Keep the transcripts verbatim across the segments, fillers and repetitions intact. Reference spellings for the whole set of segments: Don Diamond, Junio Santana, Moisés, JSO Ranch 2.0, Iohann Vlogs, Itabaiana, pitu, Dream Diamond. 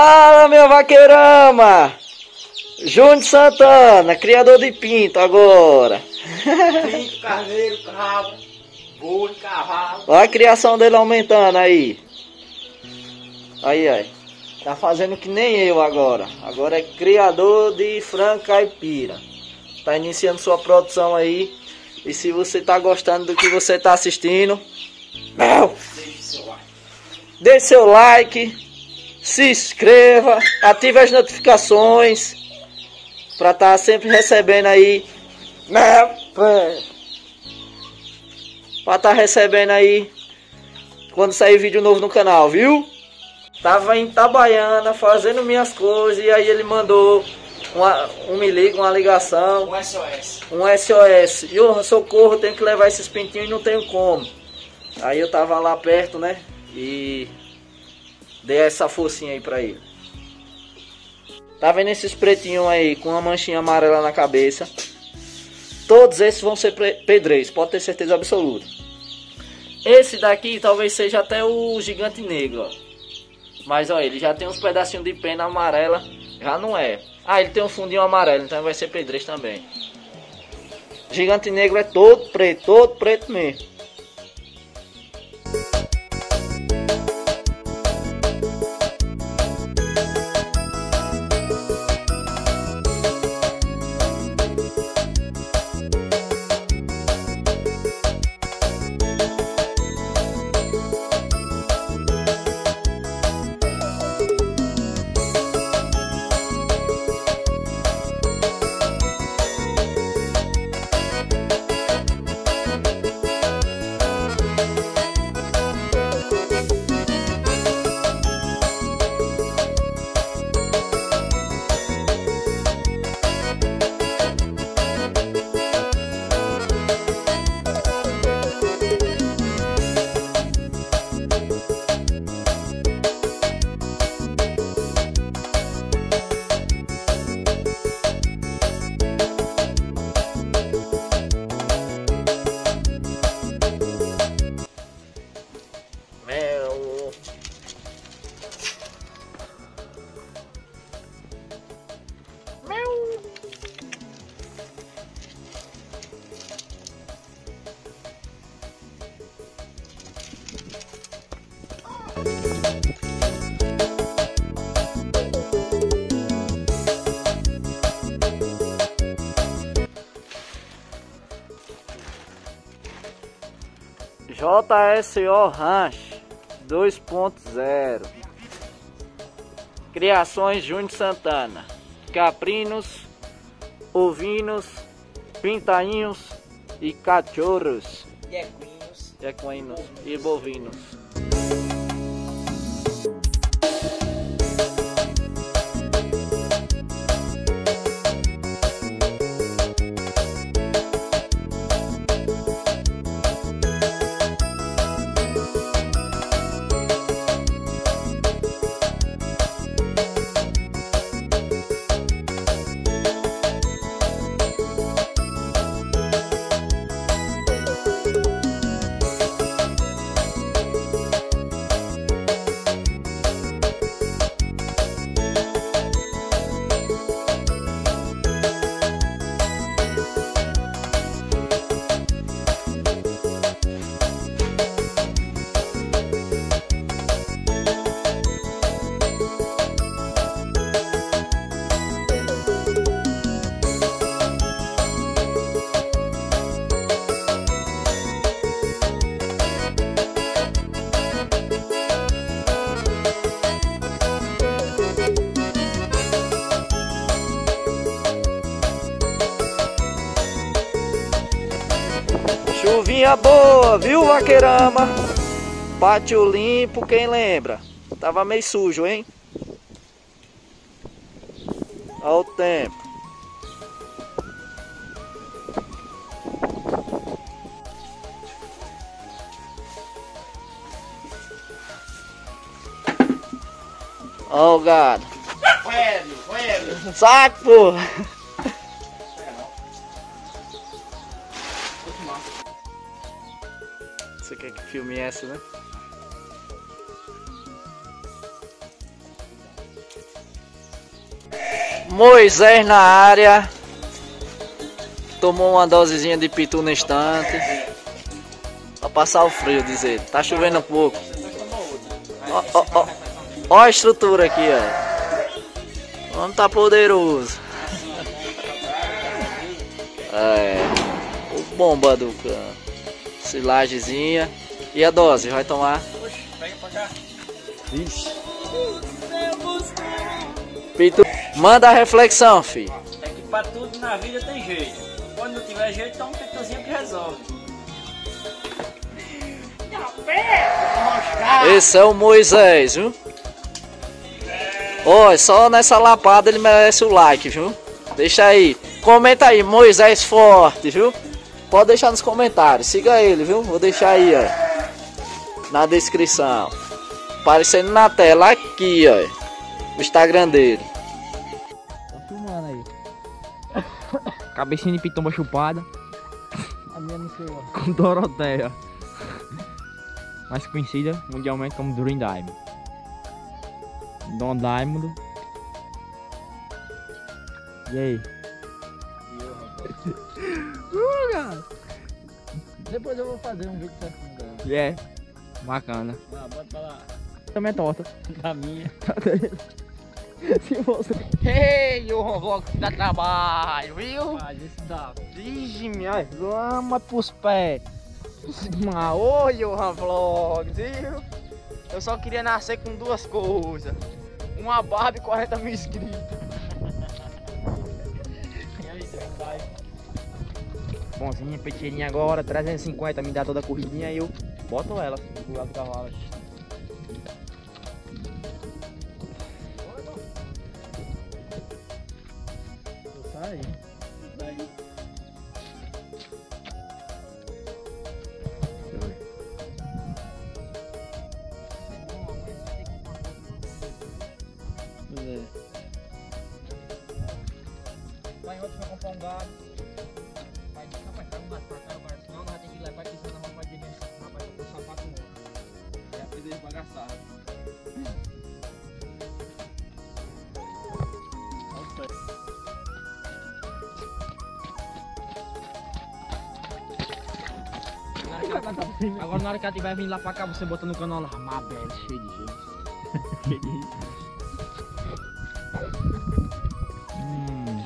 Fala, meu vaquerama! Junio Santana, criador de pinto agora. Pinto, carneiro, cabra, boi, cavalo. Olha a criação dele aumentando aí. Aí, aí. Tá fazendo que nem eu agora. Agora é criador de frango caipira. Tá iniciando sua produção aí. E se você tá gostando do que você tá assistindo, meu, deixe seu like. Deixe seu like. Se inscreva, ative as notificações para estar tá sempre recebendo aí, para estar tá recebendo aí quando sair vídeo novo no canal, viu? Tava em Itabaiana fazendo minhas coisas e aí ele mandou uma, um me liga, uma ligação, um S O S, um S O S. E eu socorro, tenho que levar esses pintinhos e não tenho como. Aí eu tava lá perto, né? E dei essa forcinha aí pra ele. Tá vendo esses pretinhos aí com uma manchinha amarela na cabeça? Todos esses vão ser pedreiros, pode ter certeza absoluta. Esse daqui talvez seja até o gigante negro, ó. Mas ó, ele já tem uns pedacinhos de pena amarela, já não é. Ah, ele tem um fundinho amarelo, então vai ser pedreiro também. Gigante negro é todo preto, todo preto mesmo. J S O Ranch dois ponto zero. Criações Junio Santana: caprinos, ovinos, pintainhos e cachorros. E equinos, equinos e bovinos. Chuvinha boa, viu, vaquerama? Pátio limpo, quem lembra? Tava meio sujo, hein? Olha o tempo. Olha o gado. Sai, porra! Você quer que filme é essa, né? Moisés na área. Tomou uma dosezinha de pitu no instante. Pra passar o frio, dizer. Tá chovendo um pouco. Ó, ó, ó. Ó a estrutura aqui, ó. O homem tá poderoso. É. O bomba do canto. Silagezinha. E a dose, vai tomar? Pega pra cá. Vixe. Pitu. Manda a reflexão, filho. É que pra tudo na vida tem jeito. Quando não tiver jeito, toma um pituzinho que resolve. Esse é o Moisés, viu? Ó, oh, só nessa lapada ele merece o like, viu? Deixa aí. Comenta aí, Moisés forte, viu? Pode deixar nos comentários. Siga ele, viu? Vou deixar aí, ó. Na descrição. Aparecendo na tela aqui, ó. O Instagram dele. Tá filmando aí. Cabecinha de pitomba chupada. A minha não sei, ó. Com Doroteia. Mais conhecida mundialmente como Dream Diamond. Don Diamond. E aí? Uh, cara. Depois eu vou fazer um vídeo certinho, galera. É, yeah. Bacana. Ah, bota pra lá. Também é torta. Da minha. Se você... Ei, hey, Iohann Vlogs, dá trabalho, viu? Ah, isso dá. Vige minha lama pros pés. Mas ô, Iohann Vlogs, viu? Eu só queria nascer com duas coisas. Uma barba e quarenta mil inscritos. Bonzinha, peteirinha agora, trezentos e cinquenta, me dá toda a corridinha e eu boto ela do lado do cavalo. Sai. Sai. Vai outro pra comprar um gado. Agora na hora que ela tiver vindo lá pra cá, você bota no canal lá, Mabel, cheio de gente. hum.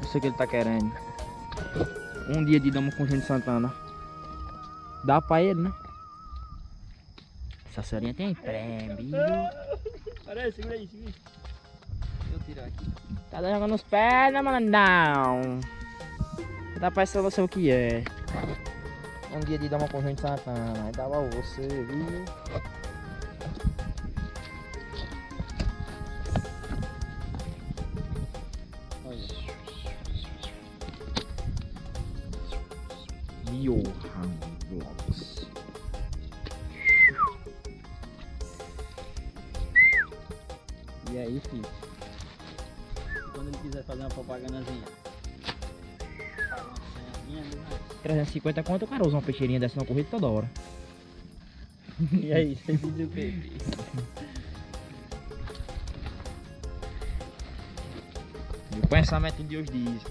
Não sei o que ele tá querendo. Um dia de dama com o Junio Santana. Dá pra ele, né? Essa senhorinha tem prêmio. Olha, segura aí, segura aí. Deixa eu tirar aqui. Tá jogando os pés, né, mano? Não. Dá pra essa não sei o que é. Um dia de dar uma corrente Santana, aí dava você, viu? Iohann Vlogs. E aí, filho? Quando ele quiser fazer uma propagandazinha. trezentos e cinquenta conto, o cara usa uma peixeirinha dessa na corrida toda hora. E aí, você diz o quê? Meu pensamento de hoje diz: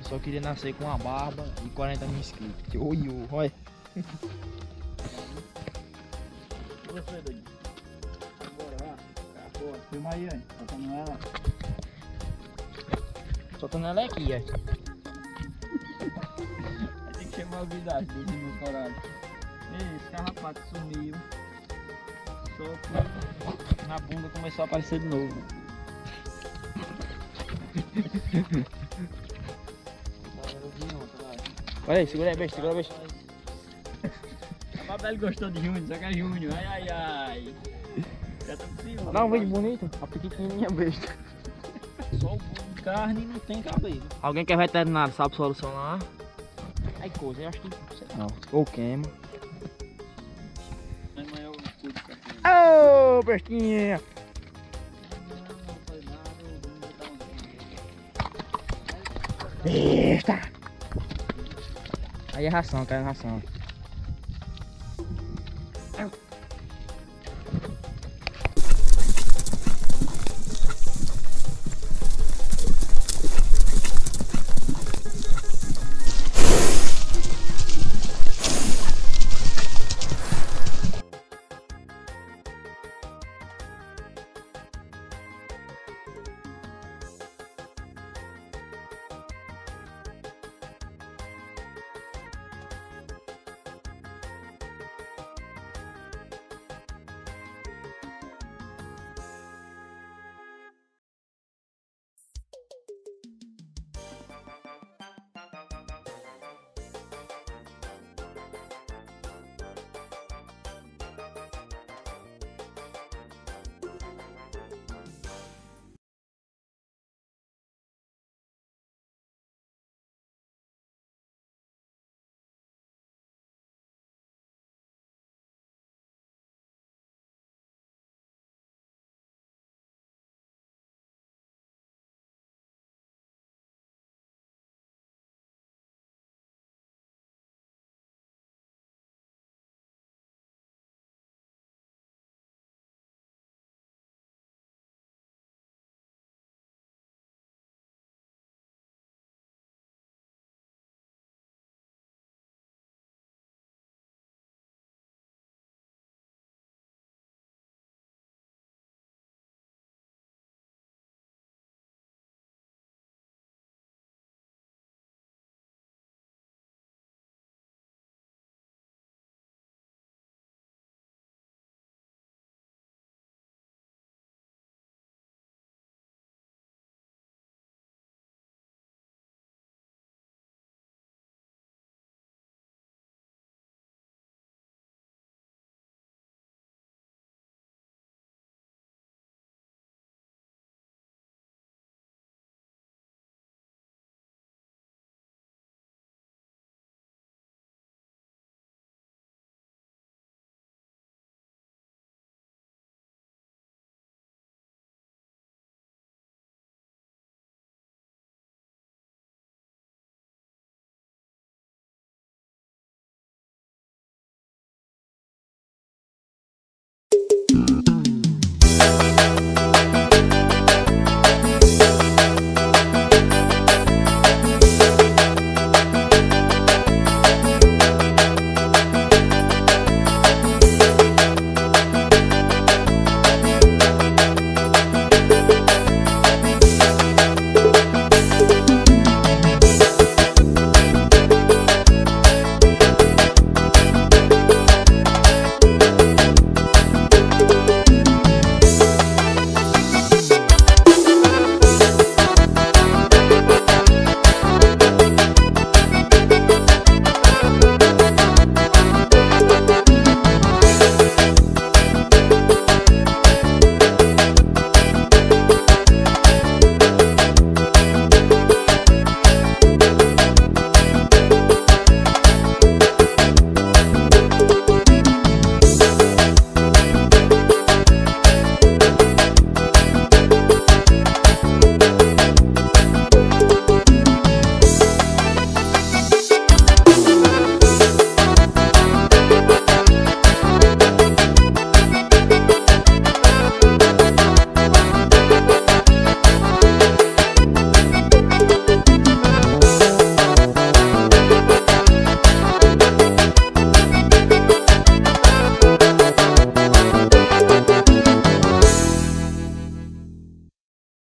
eu só queria nascer com uma barba e quarenta mil inscritos. Oi, oi. Você, doido? Bora lá, cara, filma aí, hein? Soltando ela. Soltando ela aqui, ó. Novidade do meu coragem. Esse carrapato sumiu. Só que na bunda começou a aparecer de novo. Olha aí, segura aí, beijo, segura aí, beijo. A Mabel gostou de Junio, só que é Junio. Ai, ai, ai. Já tá possível. Dá um vídeo bonito. A pequenininha besta. Só o bolo de carne e não tem cabelo. Alguém que é veterinário sabe solucionar? Aí coisa, eu acho que sei não. Ou queima. Ô, bestinha! Besta! Aí é ração, cara, é ração.